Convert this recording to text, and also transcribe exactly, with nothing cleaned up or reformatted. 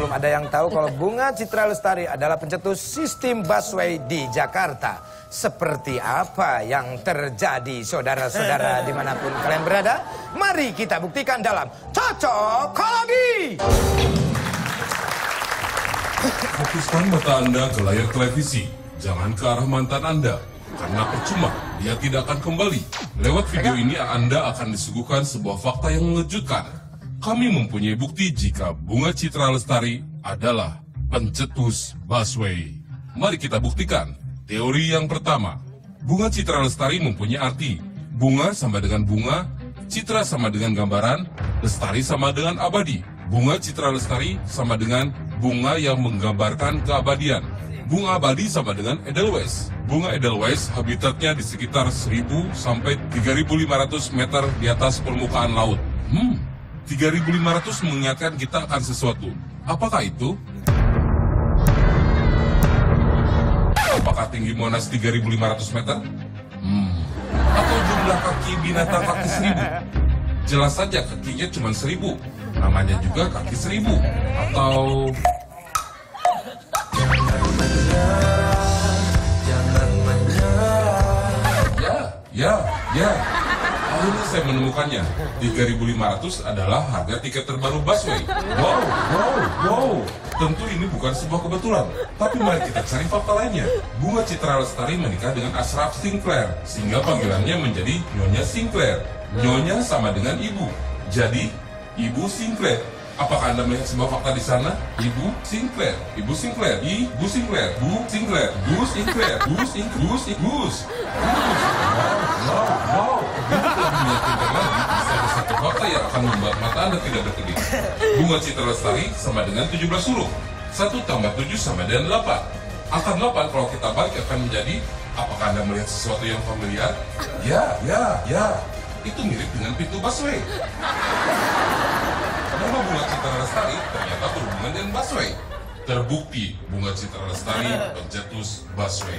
belum ada yang tahu kalau Bunga Citra Lestari adalah pencetus sistem busway di Jakarta. Seperti apa yang terjadi saudara-saudara dimanapun kalian berada? Mari kita buktikan dalam Cocokologi. Fokuskan mata Anda ke layar televisi. Jangan ke arah mantan Anda, karena percuma, dia tidak akan kembali. Lewat video ini Anda akan disuguhkan sebuah fakta yang mengejutkan. Kami mempunyai bukti jika Bunga Citra Lestari adalah pencetus busway. Mari kita buktikan. Teori yang pertama, Bunga Citra Lestari mempunyai arti. Bunga sama dengan bunga, citra sama dengan gambaran, lestari sama dengan abadi. Bunga Citra Lestari sama dengan bunga yang menggambarkan keabadian. Bunga abadi sama dengan edelweiss. Bunga edelweiss habitatnya di sekitar seribu sampai tiga ribu lima ratus meter di atas permukaan laut. Hmm. tiga ribu lima ratus mengingatkan kita akan sesuatu. Apakah itu? Apakah tinggi Monas tiga ribu lima ratus meter? Hmm. Atau jumlah kaki binatang kaki seribu? Jelas saja kakinya cuma seribu. Namanya juga kaki seribu. Atau... Ya, ya, ya. Akhirnya saya menemukannya. tiga ribu lima ratus adalah harga tiket terbaru busway. Wow, wow, wow. Tentu ini bukan sebuah kebetulan. Tapi mari kita cari fakta lainnya. Bunga Citra Lestari menikah dengan Ashraf Sinclair, sehingga panggilannya menjadi Nyonya Sinclair. Nyonya sama dengan ibu. Jadi, Ibu Sinclair. Apakah Anda melihat sebuah fakta di sana? Ibu Sinclair, Ibu Sinclair, Ibu Sinclair, Bu Sinclair, Bu Sinclair, Bu Sinclair, Bu Sinclair, Wow, wow, wow. Meyakinkan lagi, bisa ada satu fakta yang akan membuat mata Anda tidak berkedip. Bunga Citra Lestari sama dengan tujuh belas huruf. satu tambah tujuh sama dengan delapan. Angka delapan kalau kita balik akan menjadi, apakah Anda melihat sesuatu yang familiar? Ya, ya, ya. Itu mirip dengan pintu busway. Nama Bunga Citra Lestari ternyata berhubungan dengan busway. Terbukti Bunga Citra Lestari pencetus busway.